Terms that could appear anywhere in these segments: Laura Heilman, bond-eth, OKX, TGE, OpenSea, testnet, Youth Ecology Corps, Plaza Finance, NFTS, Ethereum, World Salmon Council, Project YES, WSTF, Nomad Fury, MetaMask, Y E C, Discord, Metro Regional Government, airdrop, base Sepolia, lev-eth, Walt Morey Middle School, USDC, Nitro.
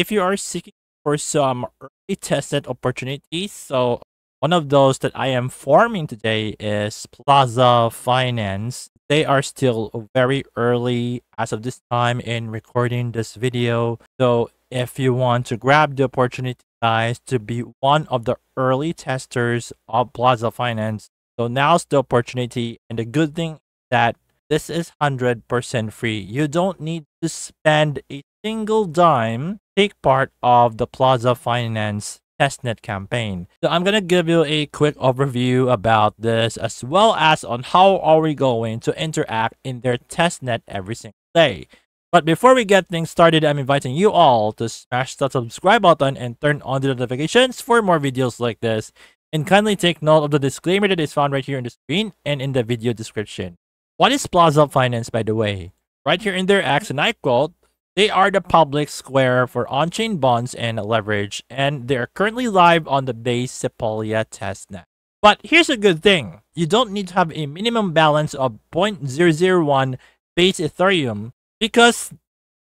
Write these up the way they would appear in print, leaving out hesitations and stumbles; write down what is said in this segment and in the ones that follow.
if you are seeking for some early tested opportunities, so one of those that I am forming today is Plaza Finance. They are still very early as of this time in recording this video. So if you want to grab the opportunity, guys, to be one of the early testers of Plaza Finance, so now's the opportunity. And the good thing that this is 100% free. You don't need to spend a single dime to take part of the Plaza Finance testnet campaign. So I'm gonna give you a quick overview about this, as well as on how are we going to interact in their testnet every single day. But before we get things started, I'm inviting you all to smash that subscribe button and turn on the notifications for more videos like this, and kindly take note of the disclaimer that is found right here on the screen and in the video description. What is Plaza Finance, by the way? Right here in their acts, and I quote, "They are the public square for on-chain bonds and leverage, and they are currently live on the base Sepolia testnet." But here's a good thing. You don't need to have a minimum balance of 0.001 base Ethereum, because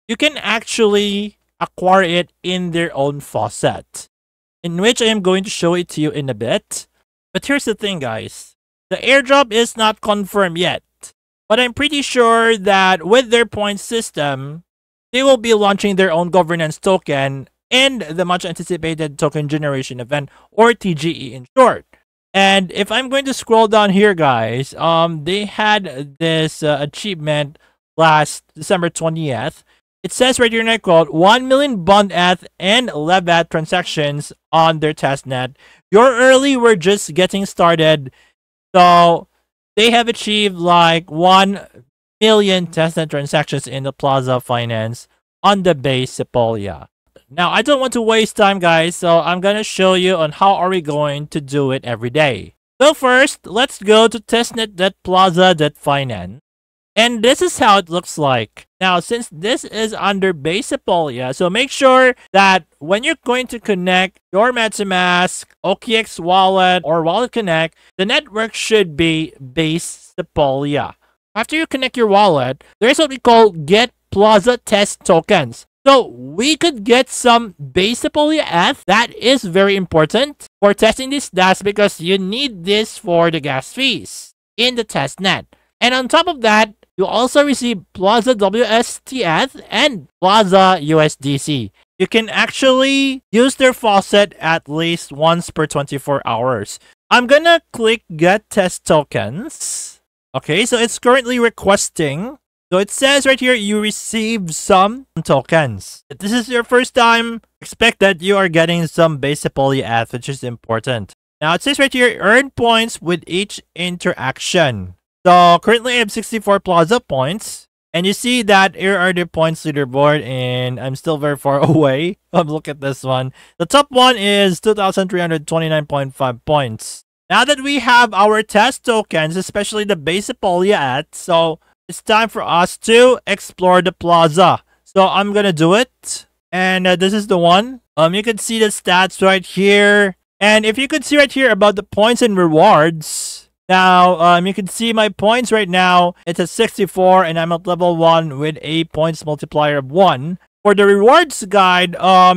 you can actually acquire it in their own faucet, in which I am going to show it to you in a bit. But here's the thing, guys. The airdrop is not confirmed yet, but I'm pretty sure that with their point system, they will be launching their own governance token and the much anticipated token generation event, or TGE in short. And if I'm going to scroll down here, guys, they had this achievement last December 20th. It says right here, and I quote, 1 million bond-eth and lev-eth transactions on their testnet. You're early, we're just getting started. So they have achieved like 1 million testnet transactions in the Plaza Finance on the base Sepolia. Now, I don't want to waste time, guys, so I'm going to show you on how are we going to do it every day. So first, let's go to testnet.plaza.finance. And this is how it looks like. Now, since this is under base Sepolia, so make sure that when you're going to connect your MetaMask, OKX wallet, or Wallet Connect, the network should be base Sepolia. After you connect your wallet, there is what we call get Plaza test tokens. So we could get some base Sepolia-eth. That is very important for testing this DAS, because you need this for the gas fees in the test net. And on top of that, you also receive Plaza WSTF and Plaza USDC. You can actually use their faucet at least once per 24 hours. I'm gonna click get test tokens. Okay, so it's currently requesting. So it says right here, you received some tokens. If this is your first time, expect that you are getting some base Sepolia-eth, which is important. Now it says right here, earn points with each interaction. So currently I have 64 Plaza points. And you see that here are the points leaderboard, and I'm still very far away. Look at this one. The top one is 2,329.5 points. Now that we have our test tokens, especially the base Sepolia-eth, so it's time for us to explore the plaza. So I'm going to do it. And this is the one. You can see the stats right here. And if you could see right here about the points and rewards. Now, you can see my points right now. It's at 64, and I'm at level 1 with a points multiplier of 1. For the rewards guide,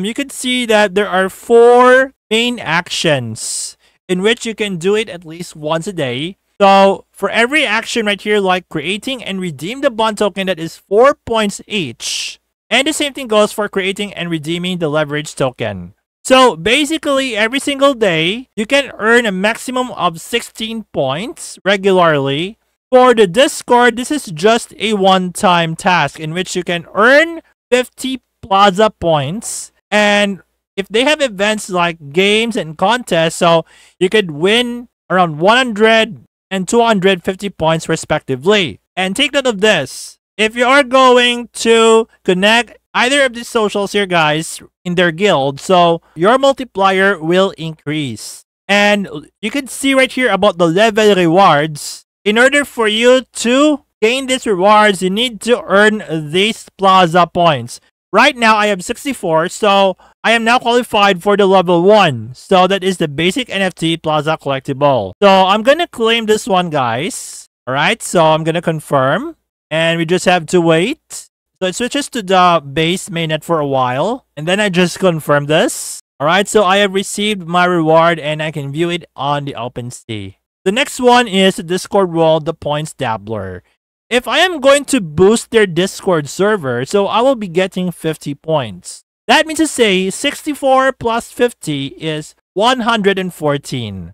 you can see that there are 4 main actions, in which you can do it at least once a day. So for every action right here, like creating and redeem the bond token, that is 4 points each. And the same thing goes for creating and redeeming the leverage token. So basically every single day, you can earn a maximum of 16 points regularly. For the Discord, this is just a one-time task in which you can earn 50 Plaza points. And if they have events like games and contests, so you could win around 100 and 250 points respectively. And take note of this. If you are going to connect either of these socials here, guys, in their guild, so your multiplier will increase. And you can see right here about the level rewards. In order for you to gain these rewards, you need to earn these Plaza points. Right now, I have 64, so I am now qualified for the level 1. So that is the basic NFT Plaza collectible. So I'm going to claim this one, guys. Alright, so I'm going to confirm. And we just have to wait. So it switches to the base mainnet for a while, and then I just confirm this. Alright, so I have received my reward and I can view it on the OpenSea. The next one is the Discord world, the Points Dabbler. If I am going to boost their Discord server, so I will be getting 50 points. That means to say 64 plus 50 is 114.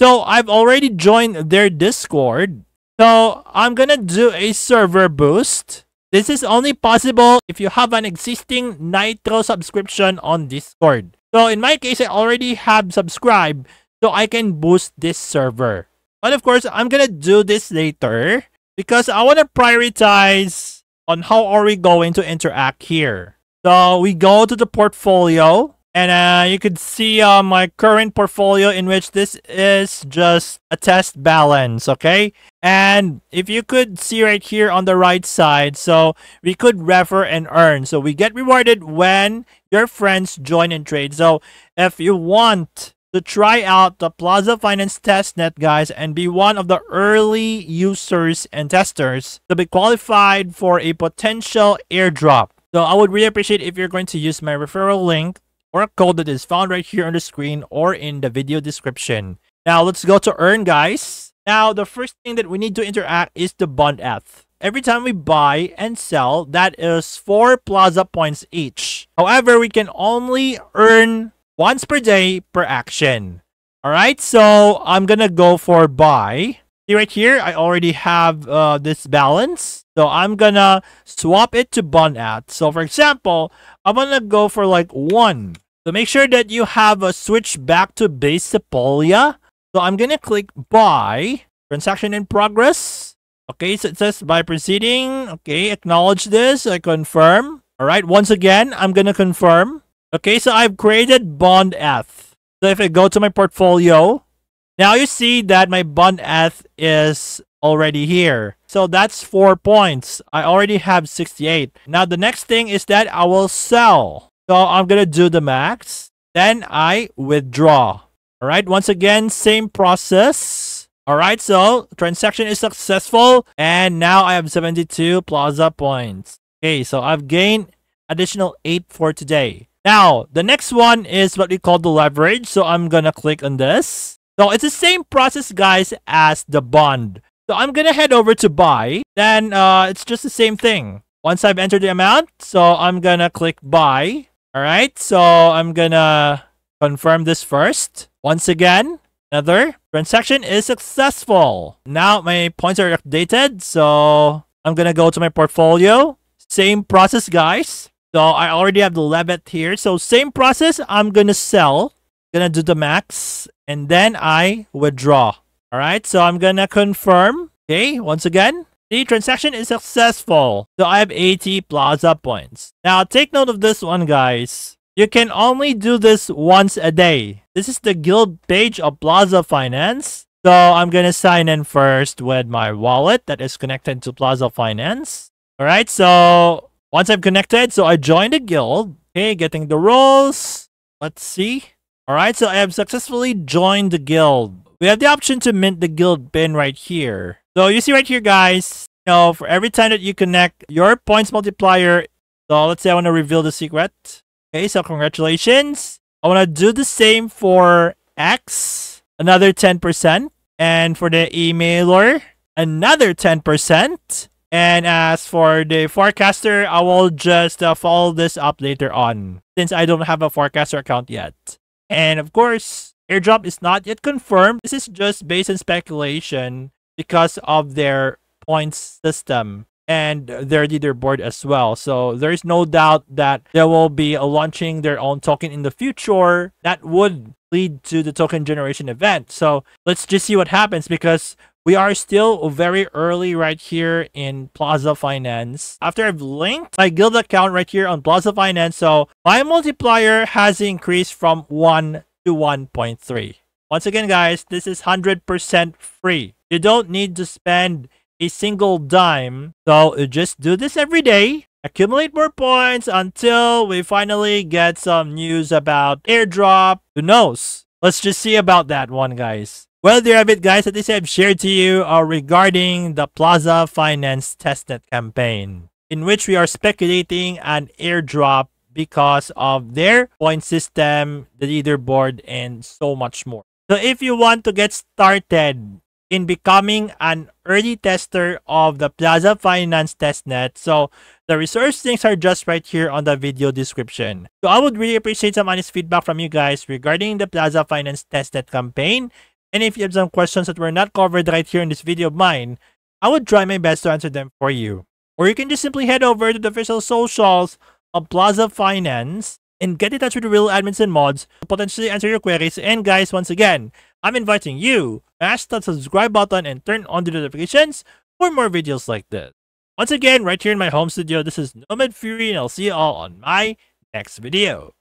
So I've already joined their Discord. So I'm gonna do a server boost. This is only possible if you have an existing Nitro subscription on Discord. So in my case, I already have subscribed, so I can boost this server. But of course, I'm gonna do this later because I wanna prioritize on how are we going to interact here. So we go to the portfolio, and you could see my current portfolio, in which this is just a test balance, okay? And if you could see right here on the right side, so we could refer and earn. So we get rewarded when your friends join and trade. So if you want to try out the Plaza Finance testnet, guys, and be one of the early users and testers to be qualified for a potential airdrop, so I would really appreciate if you're going to use my referral link or a code that is found right here on the screen or in the video description. Now let's go to earn, guys. Now the first thing that we need to interact is the bond-eth. Every time we buy and sell, that is 4 Plaza points each. However, we can only earn once per day per action. Alright, so I'm gonna go for buy. See right here, I already have this balance. So I'm gonna swap it to bond-eth. So for example, I'm gonna go for like 1. So make sure that you have a switch back to base Sepolia. So I'm gonna click buy. Transaction in progress. Okay, so it says by proceeding. Okay, acknowledge this. I confirm. All right, once again, I'm going to confirm. Okay, so I've created bond-eth. So if I go to my portfolio, now you see that my bond-eth is already here. So that's 4 points. I already have 68. Now the next thing is that I will sell. So I'm going to do the max. Then I withdraw. All right, once again, same process. Alright, so transaction is successful, and now I have 72 Plaza points. Okay, so I've gained additional 8 for today. Now, the next one is what we call the leverage, so I'm gonna click on this. So it's the same process, guys, as the bond. So I'm gonna head over to buy, then it's just the same thing. Once I've entered the amount, so I'm gonna click buy. Alright, so I'm gonna confirm this first. Once again. Another transaction is successful. Now my points are updated, so I'm gonna go to my portfolio. Same process, guys. So I already have the lev-eth here. So same process. I'm gonna sell. Gonna do the max, and then I withdraw. All right. So I'm gonna confirm. Okay. Once again, the transaction is successful. So I have 80 Plaza points. Now take note of this one, guys. You can only do this once a day. This is the guild page of Plaza Finance. So I'm going to sign in first with my wallet that is connected to Plaza Finance. Alright, so once I'm connected, so I joined the guild. Okay, getting the roles. Let's see. Alright, so I have successfully joined the guild. We have the option to mint the guild pin right here. So you see right here, guys, you know, for every time that you connect your points multiplier. So let's say I want to reveal the secret. Okay, so congratulations. I want to do the same for X, another 10%. And for the emailer, another 10%. And as for the forecaster, I will just follow this up later on, since I don't have a forecaster account yet. And of course, airdrop is not yet confirmed. This is just based on speculation because of their points system and their leaderboard as well. So there is no doubt that they will be launching their own token in the future that would lead to the token generation event. So let's just see what happens, because we are still very early right here in Plaza Finance. After I've linked my guild account right here on Plaza Finance, so my multiplier has increased from 1 to 1.3. Once again, guys, this is 100% free. You don't need to spend a single dime. So just do this every day. Accumulate more points until we finally get some news about airdrop. Who knows? Let's just see about that one, guys. Well, there you have it, guys. At least I've shared to you regarding the Plaza Finance testnet campaign. in which we are speculating an airdrop because of their point system, the leaderboard, and so much more. So if you want to get started in becoming an early tester of the Plaza Finance testnet, so the resource links are just right here on the video description. So I would really appreciate some honest feedback from you guys regarding the Plaza Finance testnet campaign. And if you have some questions that were not covered right here in this video of mine, I would try my best to answer them for you. Or you can just simply head over to the official socials of Plaza Finance and get in touch with the real admins and mods to potentially answer your queries. And guys, once again, I'm inviting you to smash that subscribe button and turn on the notifications for more videos like this. Once again, right here in my home studio, this is Nomad Fury, and I'll see you all on my next video.